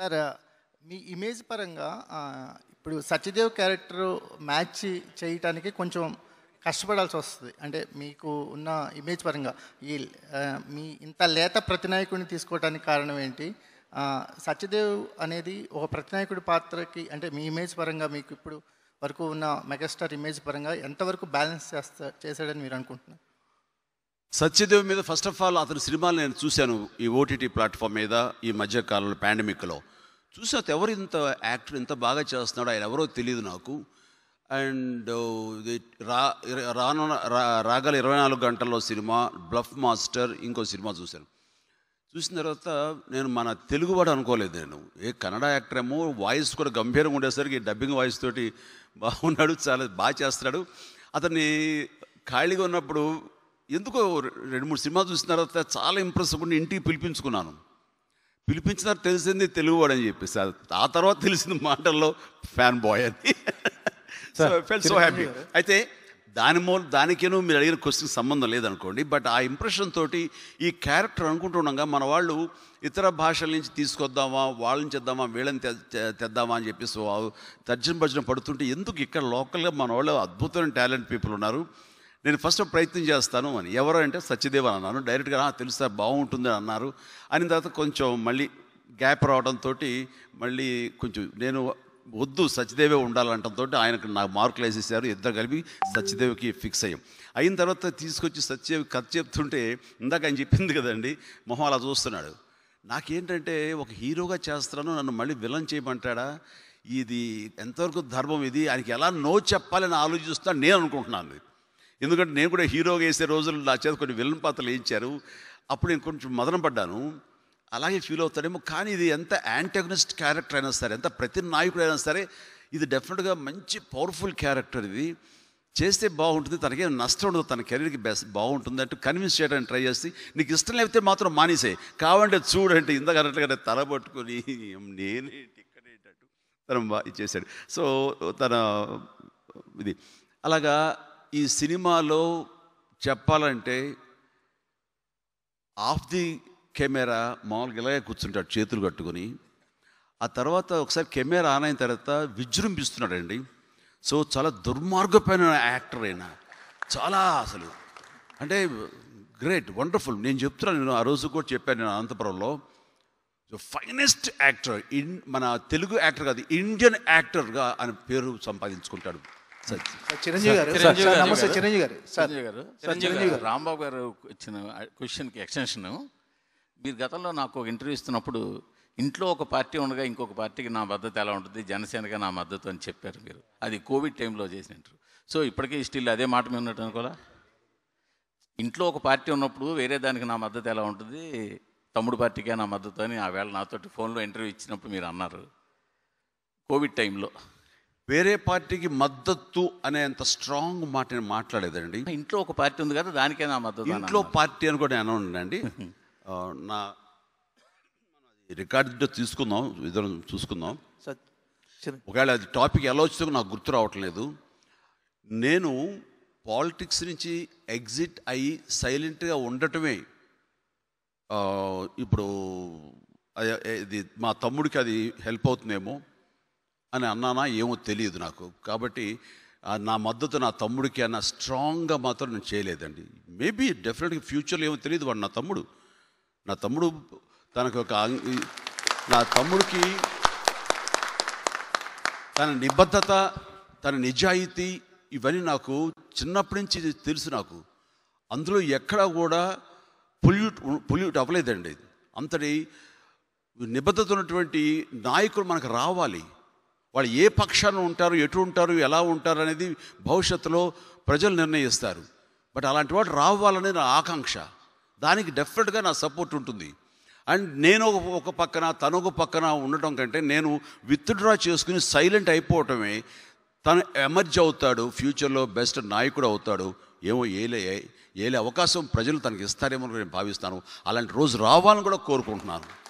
Sir, me image paranga. Ipudu Satyadev character match cheyitaniki koncham కష్టపడాల్సి వస్తుంది అంటే మీకు ఉన్న ఇమేజ్ పరంగా ఈ మీ ఇంత లేత ప్రతినాయకుడిని తీసుకోవడానికి కారణం ఏంటి సత్యదేవ్ అనేది ఒక ప్రతినాయకుడి పాత్రకి అంటే మీ ఇమేజ్ పరంగా మీకు ఇప్పుడు వరకు ఉన్న మెగాస్టార్ ఇమేజ్ పరంగా ఎంత వరకు బ్యాలెన్స్ చేసాడని మీరు అనుకుంటున్నారు సత్యదేవ్ మీద ఫస్ట్ ఆఫ్ ఆల్ అతని సినిమాలు నేను చూశాను ఈ ఓటీటీ ప్లాట్‌ఫామ్ మీద ఈ మధ్య కాలంలో పాండమిక్ లో చూసాను ఎవరు ఇంత యాక్టర్ ఇంత బాగా చేస్తున్నాడో ఆయన ఎవరో తెలియదు నాకు And Ragal 24 గంటల్లో సినిమా బ్లఫ్ మాస్టర్ ఇంకో సినిమా చూశాను చూసిన తర్వాత నేను మన తెలుగువాడు అనుకోలేదు నేను ఏ కన్నడ యాక్టర్ ఏమో వాయిస్ కూడా గంభీరంగా ఉండేసరికి డబ్బింగ్ వాయిస్ తోటి బాగున్నాడు చాలా బాగా చేస్తాడు అతన్ని ఖాళీగా ఉన్నప్పుడు ఎందుకో రెండు మూడు సినిమాలు చూసిన తర్వాత చాలా ఇంప్రెస్ అవ్వకుండా ఇంటికి పిలిపించుకున్నాను పిలిపించిన తెలిసింది తెలుగువాడు అని చెప్పేసి ఆ తర్వాత తెలిసింది మాటల్లో ఫ్యాన్ బాయ్ అని So I felt so happy. I think దానికేనో మీరు అడిగిన క్వశ్చన్ సంబంధం లేదనుకోండి బట్ ఆ ఇంప్రెషన్ తోటి ఈ క్యారెక్టర్ అనుకుంటుండగా మన వాళ్ళు ఇతర భాషల నుంచి తీసుకొద్దామా వాళ్ళని చేద్దామా వీళ్ళని తెద్దామా అని చెప్పేసి తర్జన భర్జన పడుతుంటే ఎందుకు ఇక్కడ లోకల్గా మన వాళ్ళు అద్భుతమైన టాలెంట్ పీపుల్ ఉన్నారు నేను ఫస్ట్ ప్రయత్నం చేస్తాను అని ఎవరు అంటే సత్యదేవ్ అని అన్నాను డైరెక్ట్గా తెలుసా బాగుంటుందని అన్నారు అని తర్వాత కొంచెం మళ్ళీ గ్యాప్ రావడంతో మళ్ళీ కొంచెం నేను వద్దు సత్యదేవే ఉండాలంటంతో ఆయనకు నాకు మార్కులు వేసేసారు ఇద్దరు కలిపి సత్యదేవ్కి ఫిక్స్ అయ్యాం అయిన తర్వాత తీసుకొచ్చి సత్యదేవ్ కథ చెప్తుంటే ఇందాక ఆయన చెప్పింది కదండి మొహం అలా చూస్తున్నాడు నాకేంటంటే ఒక హీరోగా చేస్తున్నాను నన్ను మళ్ళీ విలన్ చేయమంటాడా ఇది ఎంతవరకు ధర్మం ఇది ఆయనకి ఎలా నో చెప్పాలని ఆలోచిస్తున్నాను నేను అనుకుంటున్నాను ఎందుకంటే నేను కూడా హీరోగా వేసే రోజులు నా చేత కొన్ని విలన్ పాత్రలు వేయించారు అప్పుడు నేను కొంచెం మదన పడ్డాను అలాగే ఫీల్ అవుతాడేమో కానీ ఇది ఎంత యాంటాగనిస్ట్ క్యారెక్టర్ అయినా సరే ఎంత ప్రతి నాయకుడైనా సరే ఇది డెఫినెట్గా మంచి పవర్ఫుల్ క్యారెక్టర్ ఇది చేస్తే బాగుంటుంది తనకేం నష్టం ఉండదు తన కెరీర్కి బెస్ట్ బాగుంటుంది అంటూ కన్విన్స్ చేయడానికి ట్రై చేసి నీకు ఇష్టం లేకపోతే మాత్రం మానేసే కావంటే చూడంటే ఇందాక అన్నట్లుగానే తల పట్టుకొని నేనేంటి ఇక్కడేంటూ తను ఇచ్చేసాడు సో తన ఇది అలాగా ఈ సినిమాలో చెప్పాలంటే ఆఫ్ ది కెమెరా మామూలుగా ఇలాగే కూర్చుంటాడు చేతులు కట్టుకొని ఆ తర్వాత ఒకసారి కెమెరా ఆన్ అయిన తర్వాత విజృంభిస్తున్నాడండి సో చాలా దుర్మార్గపైన యాక్టర్ అయినా చాలా అసలు అంటే గ్రేట్ వండర్ఫుల్ నేను చెప్తున్నాను నేను ఆ రోజు కూడా చెప్పాను నేను అనంతపురంలో ఫైనెస్ట్ యాక్టర్ మన తెలుగు యాక్టర్ కాదు ఇండియన్ యాక్టర్గా ఆయన పేరు సంపాదించుకుంటాడు రాంబాబు గారు ఇచ్చిన క్వశ్చన్కి ఎక్స్టెన్షన్ మీరు గతంలో నాకు ఒక ఇంటర్వ్యూ ఇస్తున్నప్పుడు ఇంట్లో ఒక పార్టీ ఉండగా ఇంకొక పార్టీకి నా మద్దతు ఎలా ఉంటుంది జనసేనగా నా మద్దతు అని చెప్పారు మీరు అది కోవిడ్ టైంలో చేసిన ఇంటర్వ్యూ సో ఇప్పటికీ స్టిల్ అదే మాట మేము ఉన్నట్టు అనుకోలే ఇంట్లో ఒక పార్టీ ఉన్నప్పుడు వేరే దానికి నా మద్దతు ఎలా ఉంటుంది తమ్ముడు పార్టీకే నా మద్దతు అని ఆ వేళ నాతోటి ఫోన్లో ఇంటర్వ్యూ ఇచ్చినప్పుడు మీరు అన్నారు కోవిడ్ టైంలో వేరే పార్టీకి మద్దతు అనే అంత స్ట్రాంగ్ మాట నేను మాట్లాడేదండి ఇంట్లో ఒక పార్టీ ఉంది కదా దానికే నా మద్దతు ఇంట్లో పార్టీ అని కూడా అనండి నా రికార్డు తీసుకుందాం ఇద్దరం చూసుకుందాం ఒకవేళ అది టాపిక్ ఎలా వచ్చిందో నాకు గుర్తు రావట్లేదు నేను పాలిటిక్స్ నుంచి ఎగ్జిట్ అయ్యి సైలెంట్గా ఉండటమే ఇప్పుడు ఇది మా తమ్ముడికి అది హెల్ప్ అవుతుందేమో అని అన్నానా ఏమో తెలియదు నాకు కాబట్టి నా మద్దతు నా తమ్ముడికి అన్న స్ట్రాంగ్గా మాత్రం నేను చేయలేదండి మేబీ డెఫినెట్గా ఫ్యూచర్లో ఏమో తెలియదు వాడు నా తమ్ముడు నా తమ్ముడికి తన నిబద్ధత తన నిజాయితీ ఇవన్నీ నాకు చిన్నప్పటి నుంచి తెలుసు నాకు అందులో ఎక్కడా కూడా పొల్యూట్ అవ్వలేదండి అంతటి నిబద్ధత ఉన్నటువంటి నాయకులు మనకు రావాలి వాళ్ళు ఏ పక్షాన ఉంటారు ఎటు ఉంటారు ఎలా ఉంటారు అనేది భవిష్యత్తులో ప్రజలు నిర్ణయిస్తారు బట్ అలాంటి వాడు రావాలనే నా ఆకాంక్ష దానికి డెఫినెట్గా నా సపోర్ట్ ఉంటుంది అండ్ నేను ఒక పక్కన తను ఒక పక్కన ఉండటం కంటే నేను విత్డ్రా చేసుకుని సైలెంట్ అయిపోవటమే తను ఎమర్జ్ అవుతాడు ఫ్యూచర్లో బెస్ట్ నాయకుడు అవుతాడు ఏమో ఏలే అవకాశం ప్రజలు తనకి ఇస్తారేమో నేను భావిస్తాను అలాంటి రోజు రావాలని కూడా కోరుకుంటున్నాను